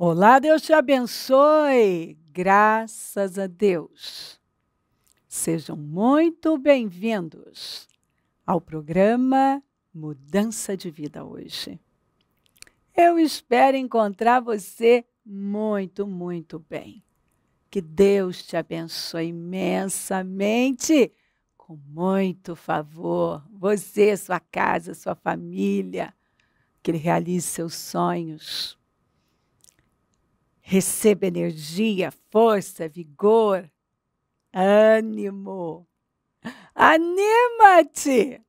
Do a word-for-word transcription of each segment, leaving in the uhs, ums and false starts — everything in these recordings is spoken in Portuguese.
Olá, Deus te abençoe, graças a Deus. Sejam muito bem-vindos ao programa Mudança de Vida Hoje. Eu espero encontrar você muito, muito bem. Que Deus te abençoe imensamente, com muito favor, você, sua casa, sua família, que Ele realize seus sonhos. Receba energia, força, vigor, ânimo. Anima-te!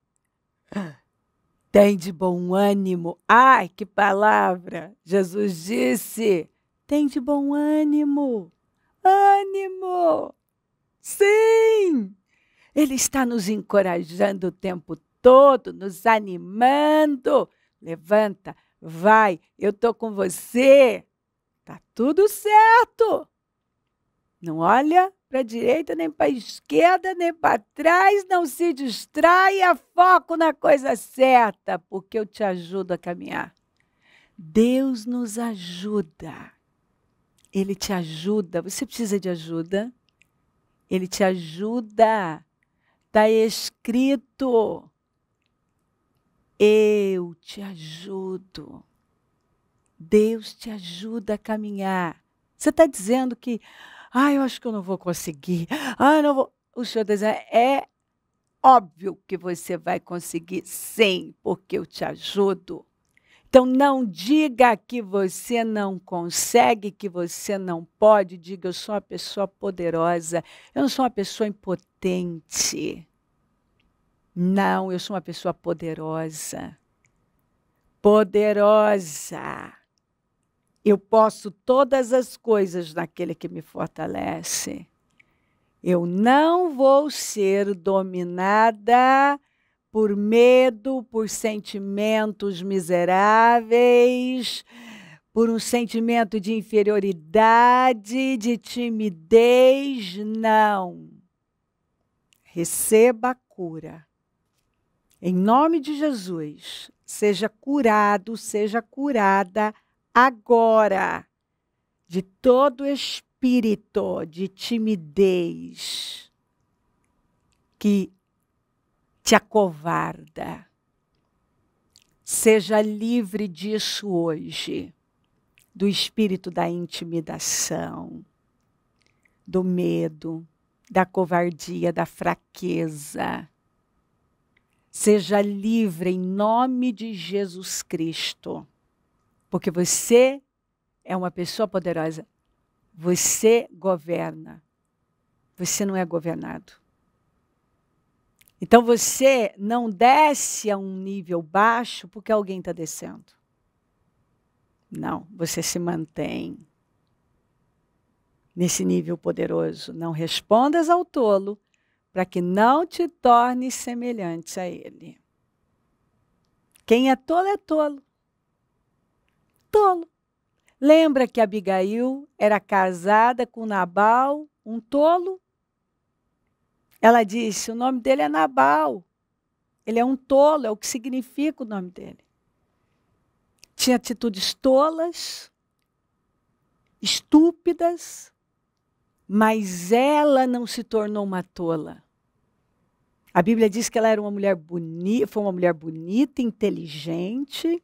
Tem de bom ânimo. Ai, que palavra! Jesus disse, tem de bom ânimo. Ânimo! Sim! Ele está nos encorajando o tempo todo, nos animando. Levanta, vai, eu estou com você. Está tudo certo. Não olha para a direita, nem para a esquerda, nem para trás. Não se distraia. Foco na coisa certa, porque eu te ajudo a caminhar. Deus nos ajuda. Ele te ajuda. Você precisa de ajuda? Ele te ajuda. Está escrito. Eu te ajudo. Deus te ajuda a caminhar. Você está dizendo que, ah, eu acho que eu não vou conseguir. Ah, não vou. O Senhor está dizendo, é óbvio que você vai conseguir, sim, porque eu te ajudo. Então, não diga que você não consegue, que você não pode. Diga, eu sou uma pessoa poderosa, eu não sou uma pessoa impotente. Não, eu sou uma pessoa poderosa. Poderosa. Eu posso todas as coisas naquele que me fortalece. Eu não vou ser dominada por medo, por sentimentos miseráveis, por um sentimento de inferioridade, de timidez. Não. Receba a cura. Em nome de Jesus, seja curado, seja curada agora de todo espírito de timidez que te acovarda. Seja livre disso hoje, do espírito da intimidação, do medo, da covardia, da fraqueza. Seja livre em nome de Jesus Cristo, porque você é uma pessoa poderosa, você governa, você não é governado. Então você não desce a um nível baixo porque alguém está descendo. Não, você se mantém nesse nível poderoso. Não respondas ao tolo, para que não te torne semelhante a ele. Quem é tolo é tolo. Tolo. Lembra que Abigail era casada com Nabal, um tolo? Ela disse, o nome dele é Nabal. Ele é um tolo, é o que significa o nome dele. Tinha atitudes tolas, estúpidas, mas ela não se tornou uma tola. A Bíblia diz que ela era uma mulher bonita, foi uma mulher bonita, inteligente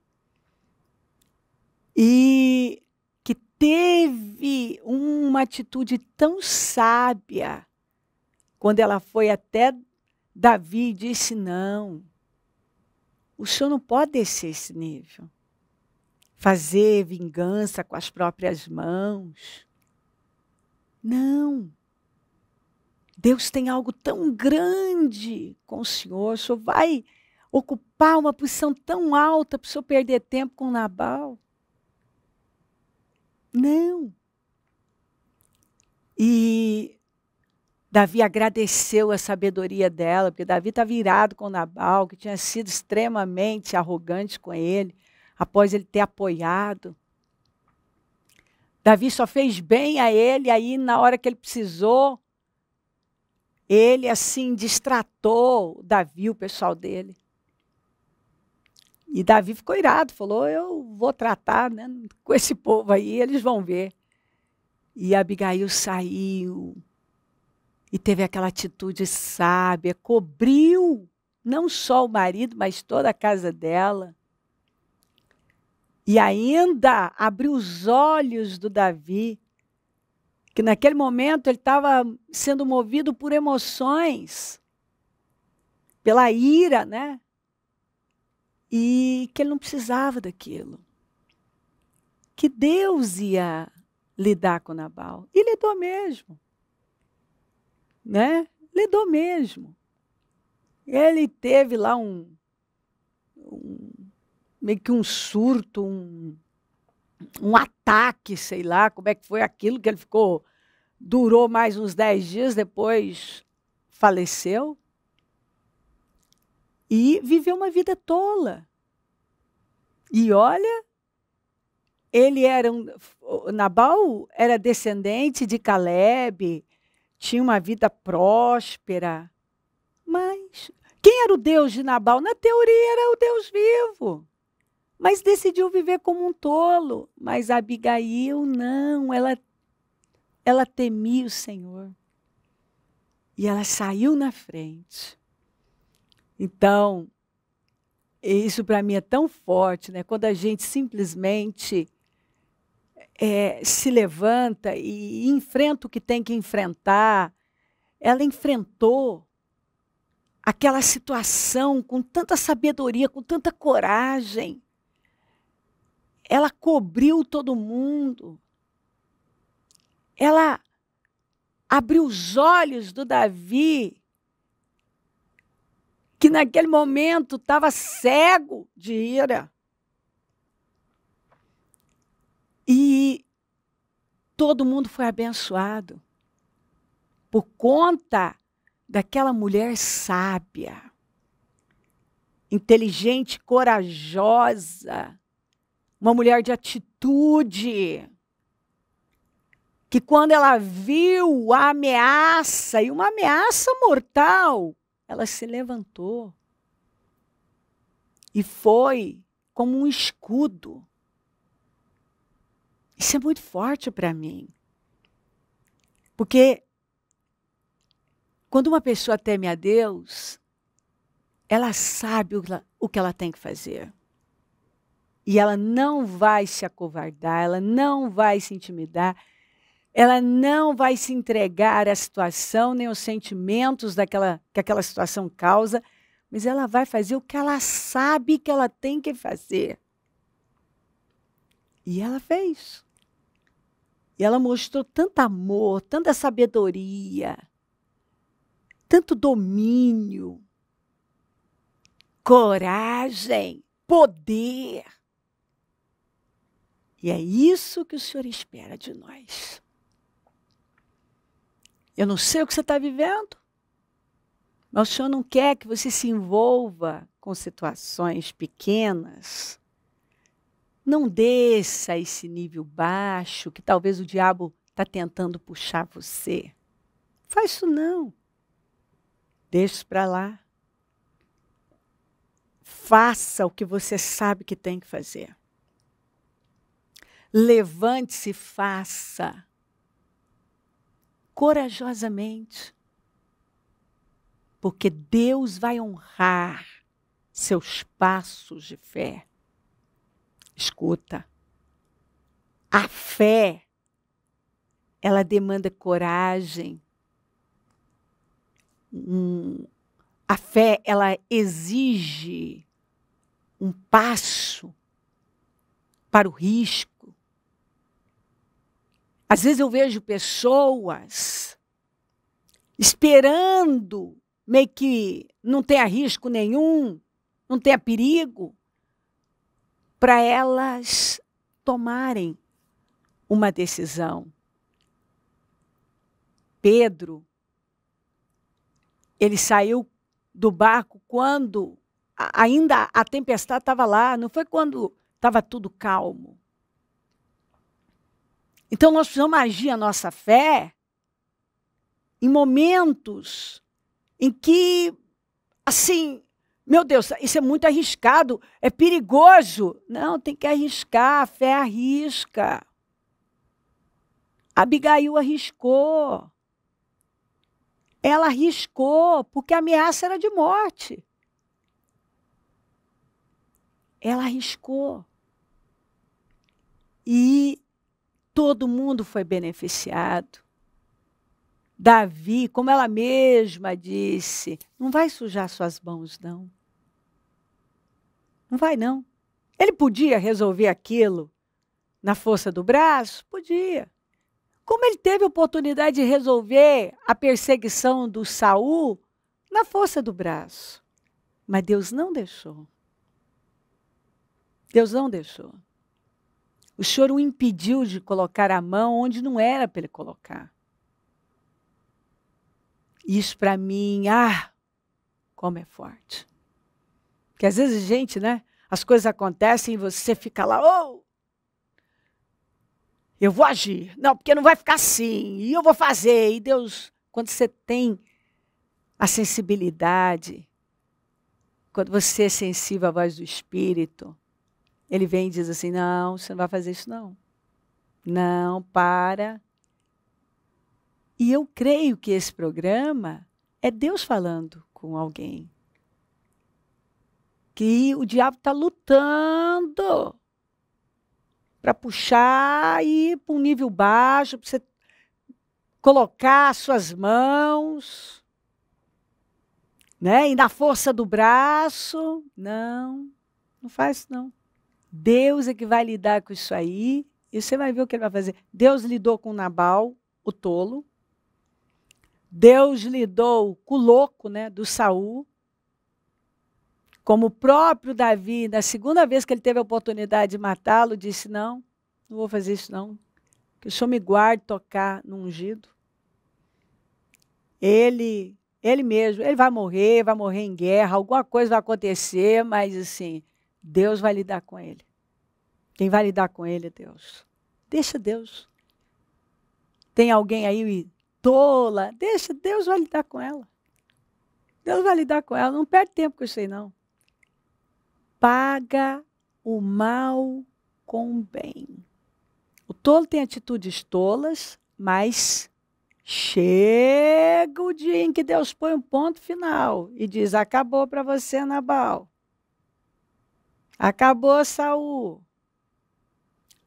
e que teve uma atitude tão sábia quando ela foi até Davi e disse, não, o senhor não pode descer esse nível, fazer vingança com as próprias mãos. Não, Deus tem algo tão grande com o senhor, o senhor vai ocupar uma posição tão alta para o senhor perder tempo com Nabal. Não. E Davi agradeceu a sabedoria dela, porque Davi estava irado com Nabal, que tinha sido extremamente arrogante com ele, após ele ter apoiado. Davi só fez bem a ele, aí na hora que ele precisou, ele assim distratou Davi, o pessoal dele. E Davi ficou irado, falou, eu vou tratar, né, com esse povo aí, eles vão ver. E Abigail saiu e teve aquela atitude sábia, cobriu não só o marido, mas toda a casa dela. E ainda abriu os olhos do Davi, que naquele momento ele estava sendo movido por emoções, pela ira, né? E que ele não precisava daquilo. Que Deus ia lidar com Nabal. E lidou mesmo. Né? Lidou mesmo. Ele teve lá um, um meio que um surto, um, um ataque, sei lá, como é que foi aquilo que ele ficou, durou mais uns dez dias, depois faleceu. E viveu uma vida tola. E olha, ele era um, Nabal era descendente de Caleb, tinha uma vida próspera. Mas quem era o Deus de Nabal? Na teoria era o Deus vivo. Mas decidiu viver como um tolo. Mas Abigail não, ela, ela temia o Senhor. E ela saiu na frente. Então, isso para mim é tão forte, né? Quando a gente simplesmente é, se levanta e enfrenta o que tem que enfrentar. Ela enfrentou aquela situação com tanta sabedoria, com tanta coragem. Ela cobriu todo mundo. Ela abriu os olhos do Davi, que naquele momento estava cego de ira. E todo mundo foi abençoado por conta daquela mulher sábia, inteligente, corajosa, uma mulher de atitude, que quando ela viu a ameaça, e uma ameaça mortal, ela se levantou e foi como um escudo. Isso é muito forte para mim. Porque quando uma pessoa teme a Deus, ela sabe o que ela, o que ela tem que fazer. E ela não vai se acovardar, ela não vai se intimidar. Ela não vai se entregar à situação, nem aos sentimentos daquela, que aquela situação causa, mas ela vai fazer o que ela sabe que ela tem que fazer. E ela fez. E ela mostrou tanto amor, tanta sabedoria, tanto domínio, coragem, poder. E é isso que o Senhor espera de nós. Eu não sei o que você está vivendo, mas o Senhor não quer que você se envolva com situações pequenas. Não desça esse nível baixo que talvez o diabo está tentando puxar você. Faz isso não. Deixa isso para lá. Faça o que você sabe que tem que fazer. Levante-se e faça. Corajosamente, porque Deus vai honrar seus passos de fé. Escuta, a fé, ela demanda coragem. Um, a fé, ela exige um passo para o risco. Às vezes eu vejo pessoas esperando, meio que não tenha risco nenhum, não tenha perigo, para elas tomarem uma decisão. Pedro, ele saiu do barco quando ainda a tempestade estava lá, não foi quando estava tudo calmo. Então, nós precisamos agir a nossa fé em momentos em que, assim, Meu Deus, isso é muito arriscado, é perigoso. Não, tem que arriscar, a fé arrisca. Abigail arriscou. Ela arriscou, porque a ameaça era de morte. Ela arriscou. E todo mundo foi beneficiado. Davi, como ela mesma disse, não vai sujar suas mãos, não. Não vai, não. Ele podia resolver aquilo na força do braço? Podia. Como ele teve a oportunidade de resolver a perseguição do Saul na força do braço. Mas Deus não deixou. Deus não deixou. O choro o impediu de colocar a mão onde não era para ele colocar. Isso para mim, ah, como é forte. Porque às vezes, gente, né? As coisas acontecem e você fica lá, oh, eu vou agir. Não, porque não vai ficar assim. E eu vou fazer. E Deus, quando você tem a sensibilidade, quando você é sensível à voz do Espírito, ele vem e diz assim, não, você não vai fazer isso, não. Não, para. E eu creio que esse programa é Deus falando com alguém. Que o diabo está lutando para puxar e ir para um nível baixo, para você colocar suas mãos, né? E na força do braço. Não, não faz isso, não. Deus é que vai lidar com isso aí. E você vai ver o que ele vai fazer. Deus lidou com Nabal, o tolo. Deus lidou com o louco, né, do Saul, como o próprio Davi, na segunda vez que ele teve a oportunidade de matá-lo, disse, não, não vou fazer isso não, que o Senhor me guarde tocar no ungido. Ele, ele mesmo, ele vai morrer, vai morrer em guerra, alguma coisa vai acontecer, mas assim, Deus vai lidar com ele. Quem vai lidar com ele é Deus. Deixa Deus. Tem alguém aí tola, deixa, Deus vai lidar com ela. Deus vai lidar com ela, não perde tempo com isso aí, não. Paga o mal com o bem. O tolo tem atitudes tolas, mas chega o dia em que Deus põe um ponto final e diz, acabou para você, Nabal. Acabou, Saul.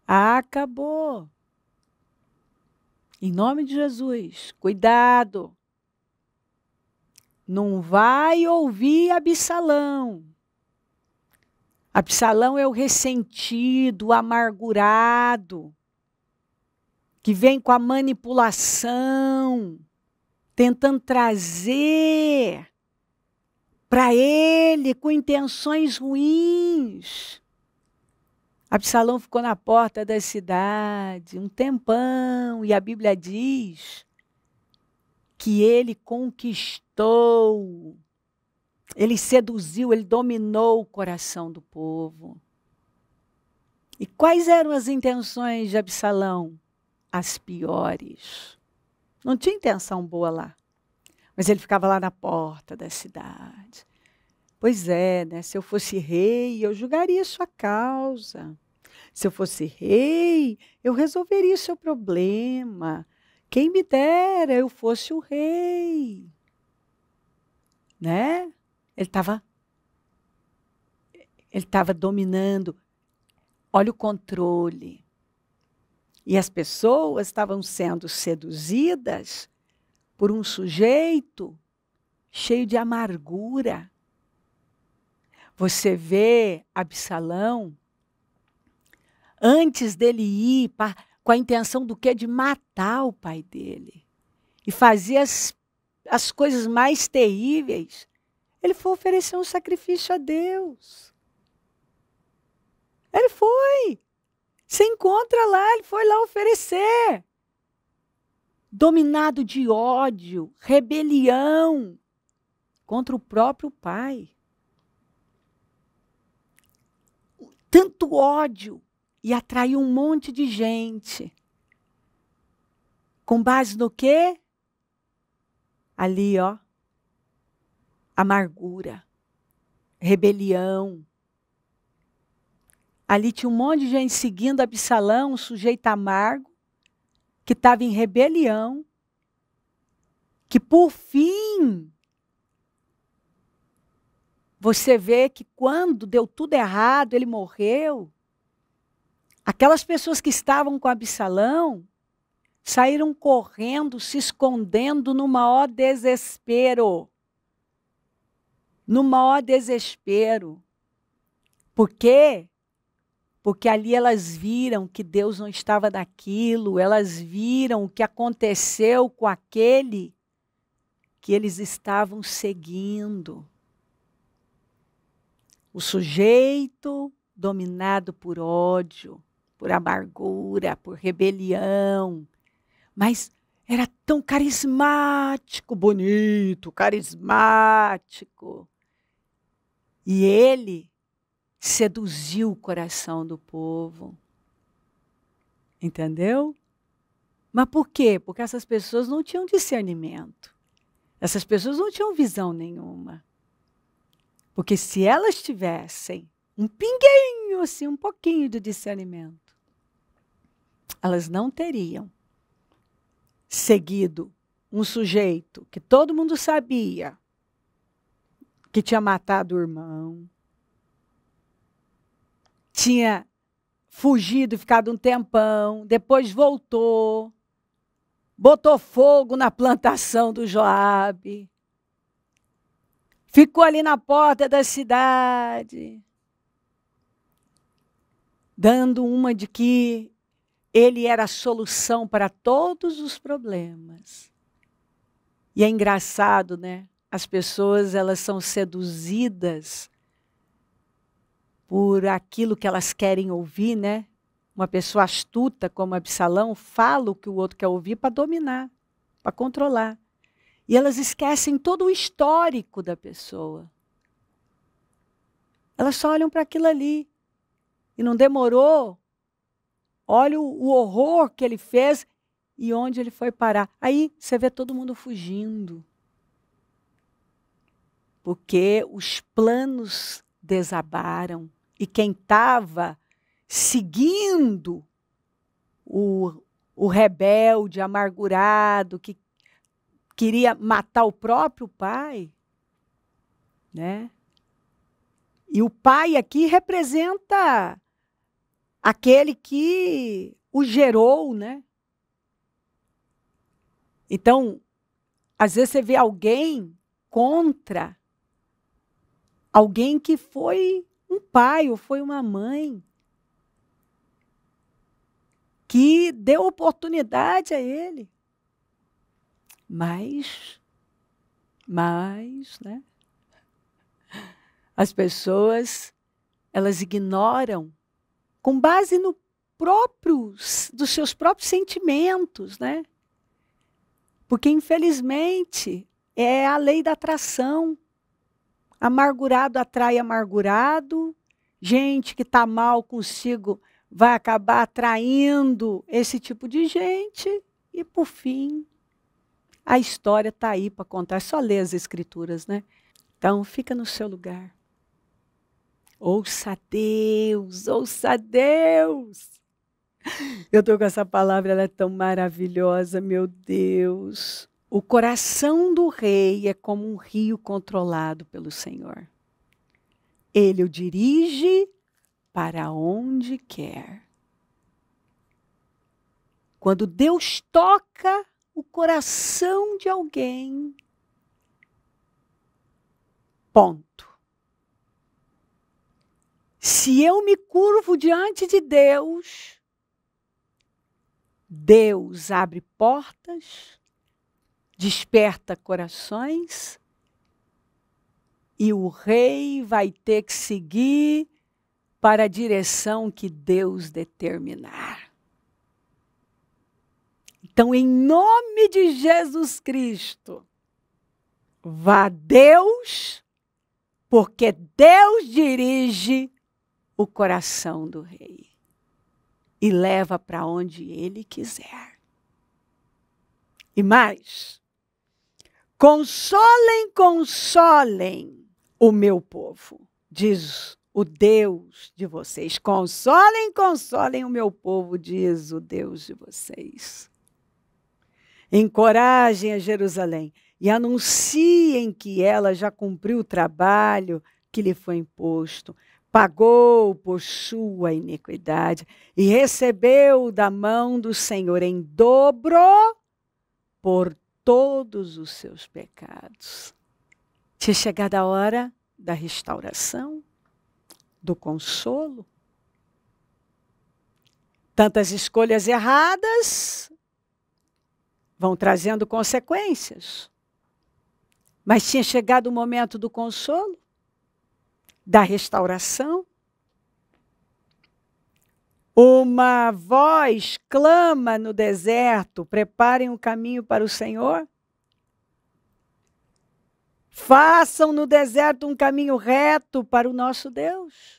Acabou. Em nome de Jesus, cuidado. Não vai ouvir Absalão. Absalão é o ressentido, o amargurado, que vem com a manipulação, tentando trazer para ele com intenções ruins. Absalão ficou na porta da cidade um tempão e a Bíblia diz que ele conquistou, ele seduziu, ele dominou o coração do povo. E quais eram as intenções de Absalão? As piores. Não tinha intenção boa lá, mas ele ficava lá na porta da cidade. Pois é, né? Se eu fosse rei, eu julgaria sua causa. Se eu fosse rei, eu resolveria seu problema. Quem me dera eu fosse o rei. Né? Ele estava ele estava dominando. Olha o controle. E as pessoas estavam sendo seduzidas por um sujeito cheio de amargura. Você vê Absalão, antes dele ir, pra, com a intenção do quê? De matar o pai dele. E fazer as, as coisas mais terríveis. Ele foi oferecer um sacrifício a Deus. Ele foi. Se encontra lá, ele foi lá oferecer. Dominado de ódio, rebelião contra o próprio pai. Tanto ódio e atraiu um monte de gente. Com base no quê? Ali, ó. Amargura. rebelião. Ali tinha um monte de gente seguindo Absalão, um sujeito amargo, que estava em rebelião, que por fim, você vê que quando deu tudo errado, ele morreu, aquelas pessoas que estavam com Absalão saíram correndo, se escondendo no maior desespero. No maior desespero. Por quê? Porque ali elas viram que Deus não estava naquilo, elas viram o que aconteceu com aquele que eles estavam seguindo. O sujeito dominado por ódio, por amargura, por rebelião, mas era tão carismático, bonito, carismático. E ele seduziu o coração do povo. Entendeu? Mas por quê? Porque essas pessoas não tinham discernimento. Essas pessoas não tinham visão nenhuma. Porque se elas tivessem um pinguinho, assim, um pouquinho de discernimento, elas não teriam seguido um sujeito que todo mundo sabia que tinha matado o irmão, tinha fugido, ficado um tempão, depois voltou, botou fogo na plantação do Joabe, ficou ali na porta da cidade, dando uma de que ele era a solução para todos os problemas. E é engraçado, né? As pessoas, elas são seduzidas por aquilo que elas querem ouvir, né? Uma pessoa astuta como Absalão fala o que o outro quer ouvir para dominar, para controlar. E elas esquecem todo o histórico da pessoa. Elas só olham para aquilo ali. E não demorou. Olha o horror que ele fez e onde ele foi parar. Aí você vê todo mundo fugindo. Porque os planos desabaram. E quem estava seguindo o, o rebelde, amargurado, que queria matar o próprio pai, né? E o pai aqui representa aquele que o gerou, né? Então, às vezes você vê alguém contra alguém que foi um pai ou foi uma mãe que deu oportunidade a ele. Mas, mas, né? As pessoas, elas ignoram com base no próprio, dos seus próprios sentimentos, né? Porque, infelizmente, é a lei da atração. Amargurado atrai amargurado. Gente que está mal consigo vai acabar atraindo esse tipo de gente. E, por fim, a história está aí para contar. É só ler as escrituras, né? Então, fica no seu lugar. Ouça a Deus, ouça a Deus. Eu estou com essa palavra, ela é tão maravilhosa, meu Deus. O coração do rei é como um rio controlado pelo Senhor. Ele o dirige para onde quer. Quando Deus toca o coração de alguém, ponto. Se eu me curvo diante de Deus, Deus abre portas, desperta corações e o rei vai ter que seguir para a direção que Deus determinar. Então, em nome de Jesus Cristo, vá Deus, porque Deus dirige o coração do rei e leva para onde ele quiser. E mais, consolem, consolem o meu povo. diz o Deus de vocês. Consolem, consolem o meu povo, diz o Deus de vocês. Encorajem a Jerusalém e anunciem que ela já cumpriu o trabalho que lhe foi imposto, pagou por sua iniquidade e recebeu da mão do Senhor em dobro por todos os seus pecados. Tinha chegado a hora da restauração, do consolo. Tantas escolhas erradas vão trazendo consequências. Mas tinha chegado o momento do consolo, da restauração. Uma voz clama no deserto: preparem o caminho para o Senhor. Façam no deserto um caminho reto para o nosso Deus.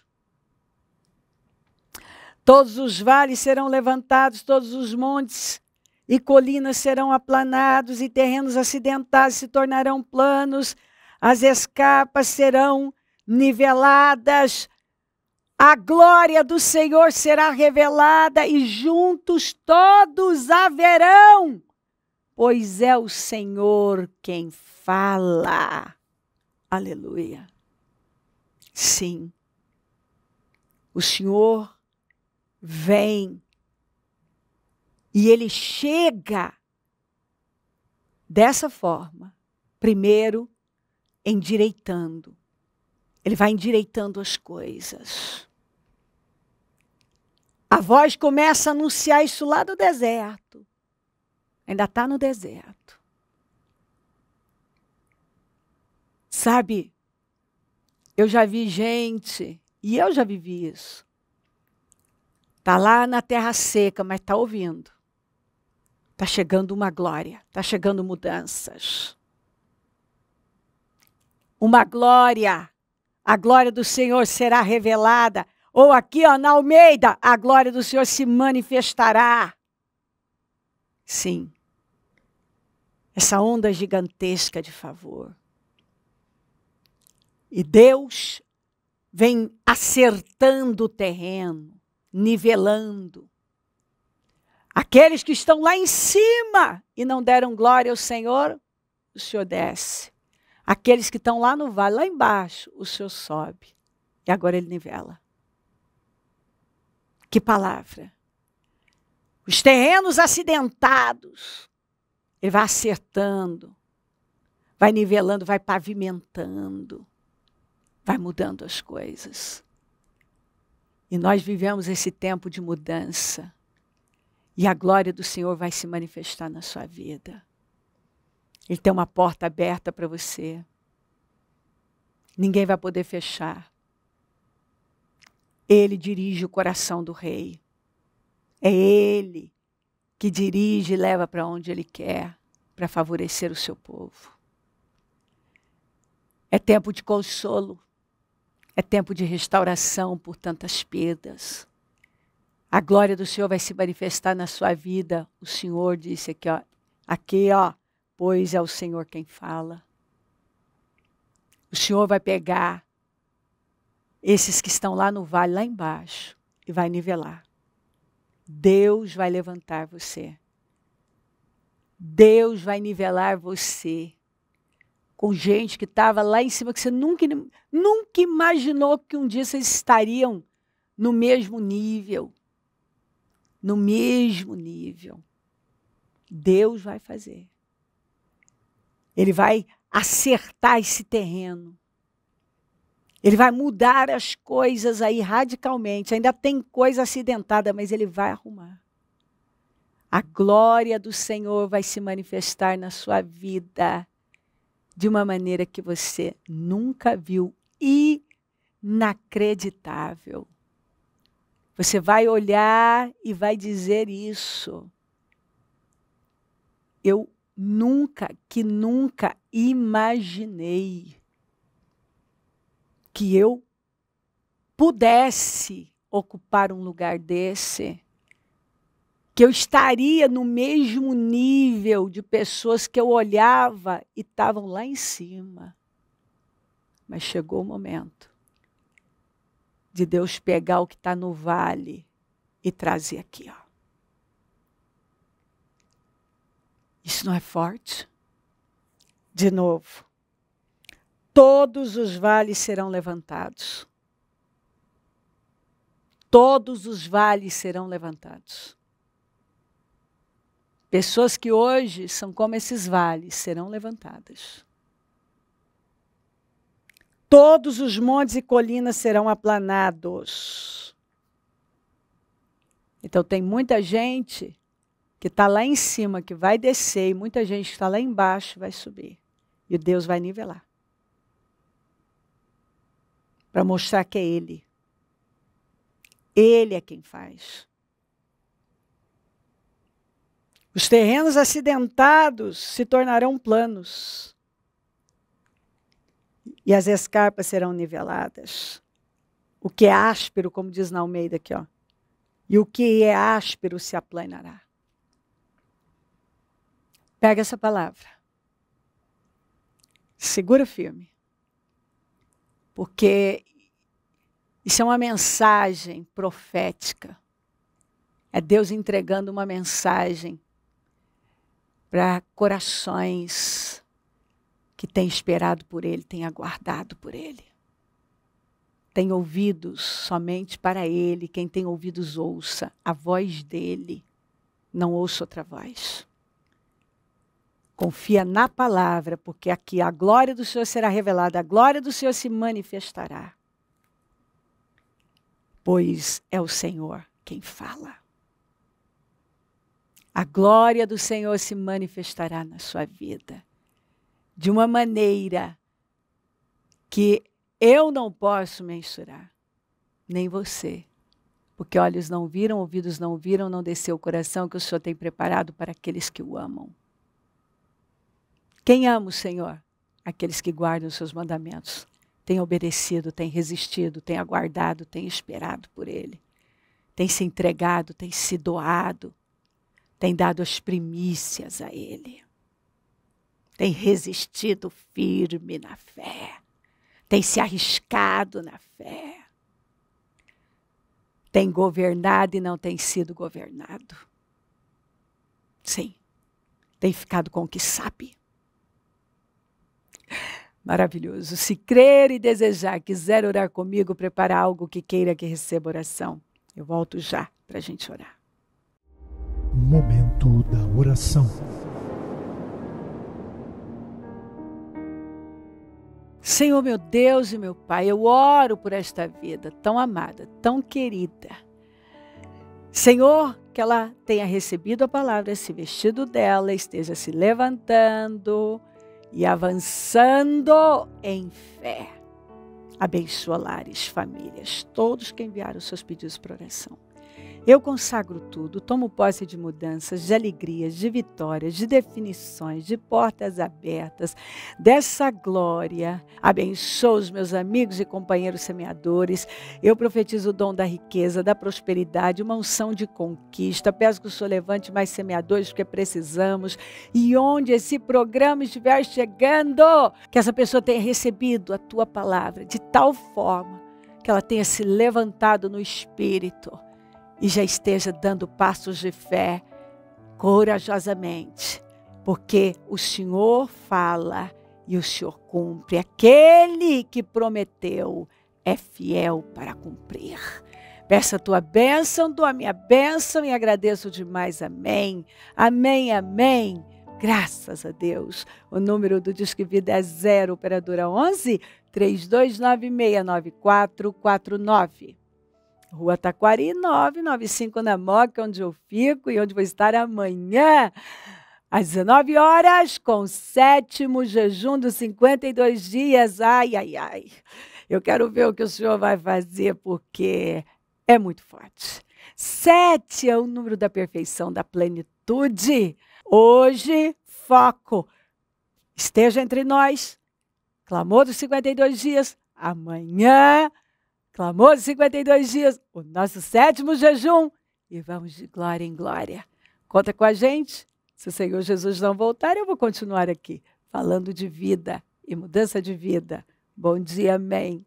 Todos os vales serão levantados, todos os montes e colinas serão aplanados, e terrenos acidentados se tornarão planos, as escarpas serão niveladas, a glória do Senhor será revelada, e juntos todos a verão, pois é o Senhor quem fala. Aleluia. Sim, o Senhor vem. E ele chega dessa forma, primeiro endireitando. Ele vai endireitando as coisas. A voz começa a anunciar isso lá do deserto. Ainda está no deserto. Sabe, eu já vi gente, e eu já vivi isso. Está lá na terra seca, mas está ouvindo. Está chegando uma glória, está chegando mudanças. Uma glória, a glória do Senhor será revelada. Ou aqui, ó, na Almeida, a glória do Senhor se manifestará. Sim, essa onda gigantesca de favor. E Deus vem acertando o terreno, nivelando. Aqueles que estão lá em cima e não deram glória ao Senhor, o Senhor desce. Aqueles que estão lá no vale, lá embaixo, o Senhor sobe. E agora ele nivela. Que palavra! Os terrenos acidentados, ele vai acertando, vai nivelando, vai pavimentando, vai mudando as coisas. E nós vivemos esse tempo de mudança, e a glória do Senhor vai se manifestar na sua vida. Ele tem uma porta aberta para você. Ninguém vai poder fechar. Ele dirige o coração do rei. É ele que dirige e leva para onde ele quer, para favorecer o seu povo. É tempo de consolo. É tempo de restauração por tantas perdas. A glória do Senhor vai se manifestar na sua vida. O Senhor disse aqui, ó, aqui, ó, pois é o Senhor quem fala. O Senhor vai pegar esses que estão lá no vale, lá embaixo, e vai nivelar. Deus vai levantar você. Deus vai nivelar você com gente que estava lá em cima, que você nunca, nunca imaginou que um dia vocês estariam no mesmo nível. No mesmo nível. Deus vai fazer. Ele vai acertar esse terreno. Ele vai mudar as coisas aí radicalmente. Ainda tem coisa acidentada, mas ele vai arrumar. A glória do Senhor vai se manifestar na sua vida de uma maneira que você nunca viu. Inacreditável. Você vai olhar e vai dizer isso. Eu Nunca, que nunca imaginei que eu pudesse ocupar um lugar desse, que eu estaria no mesmo nível de pessoas que eu olhava e estavam lá em cima. Mas chegou o momento de Deus pegar o que está no vale e trazer aqui, ó. Isso não é forte? De novo, todos os vales serão levantados. Todos os vales serão levantados. Pessoas que hoje são como esses vales serão levantadas. Todos os montes e colinas serão aplanados. Então tem muita gente que está lá em cima, que vai descer, e muita gente que está lá embaixo vai subir. E Deus vai nivelar. Para mostrar que é Ele. Ele é quem faz. Os terrenos acidentados se tornarão planos. E as escarpas serão niveladas. O que é áspero, como diz na Almeida aqui, ó. E o que é áspero se aplanará. Pega essa palavra. Segura firme. Porque isso é uma mensagem profética. É Deus entregando uma mensagem para corações que têm esperado por Ele, têm aguardado por Ele. Tem ouvidos somente para Ele. Quem tem ouvidos, ouça a voz dEle. Não ouça outra voz. Confia na palavra, porque aqui a glória do Senhor será revelada, a glória do Senhor se manifestará. Pois é o Senhor quem fala. A glória do Senhor se manifestará na sua vida de uma maneira que eu não posso mensurar, nem você. Porque olhos não viram, ouvidos não viram, não desceu o coração que o Senhor tem preparado para aqueles que o amam. Quem ama o Senhor? Aqueles que guardam os seus mandamentos. Tem obedecido, tem resistido, tem aguardado, tem esperado por Ele. Tem se entregado, tem se doado, tem dado as primícias a Ele. Tem resistido firme na fé, tem se arriscado na fé. Tem governado e não tem sido governado. Sim, tem ficado com o que sabe. Maravilhoso. Se crer e desejar, quiser orar comigo, prepara algo que queira que receba oração. Eu volto já para a gente orar. Momento da oração. Senhor meu Deus e meu Pai, eu oro por esta vida tão amada, tão querida. Senhor, que ela tenha recebido a palavra, se vestido dela, esteja se levantando e avançando em fé. Abençoa lares, famílias, todos que enviaram os seus pedidos para oração. Eu consagro tudo, tomo posse de mudanças, de alegrias, de vitórias, de definições, de portas abertas, dessa glória. Abençoa os meus amigos e companheiros semeadores. Eu profetizo o dom da riqueza, da prosperidade, uma unção de conquista. Peço que o Senhor levante mais semeadores, porque precisamos. E onde esse programa estiver chegando, que essa pessoa tenha recebido a tua palavra de tal forma que ela tenha se levantado no espírito e já esteja dando passos de fé corajosamente, porque o Senhor fala e o Senhor cumpre. Aquele que prometeu é fiel para cumprir. Peço a tua bênção, dou a minha bênção e agradeço demais. Amém, amém, amém. Graças a Deus. O número do Disque Vida é zero, operadora onze, três dois nove seis nove quatro quatro nove. Rua Taquari, nove nove cinco, na Mooca, onde eu fico e onde vou estar amanhã, às dezenove horas, com o sétimo jejum dos cinquenta e dois dias. Ai, ai, ai. Eu quero ver o que o Senhor vai fazer, porque é muito forte. Sete é o número da perfeição, da plenitude. Hoje, foco. Esteja entre nós. Clamor dos cinquenta e dois dias. Amanhã, clamor de cinquenta e dois dias, o nosso sétimo jejum, e vamos de glória em glória. Conta com a gente. Se o Senhor Jesus não voltar, eu vou continuar aqui, falando de vida e mudança de vida. Bom dia, amém.